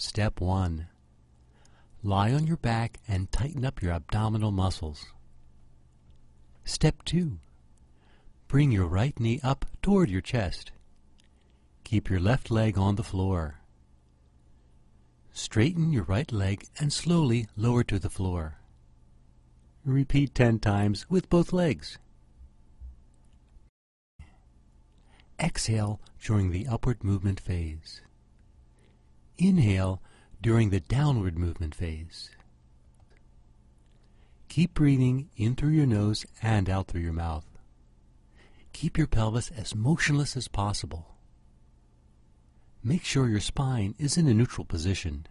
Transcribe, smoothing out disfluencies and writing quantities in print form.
Step 1. Lie on your back and tighten up your abdominal muscles. Step 2. Bring your right knee up toward your chest. Keep your left leg on the floor. Straighten your right leg and slowly lower to the floor. Repeat 10 times with both legs. Exhale during the upward movement phase. Inhale during the downward movement phase. Keep breathing in through your nose and out through your mouth. Keep your pelvis as motionless as possible. Make sure your spine is in a neutral position.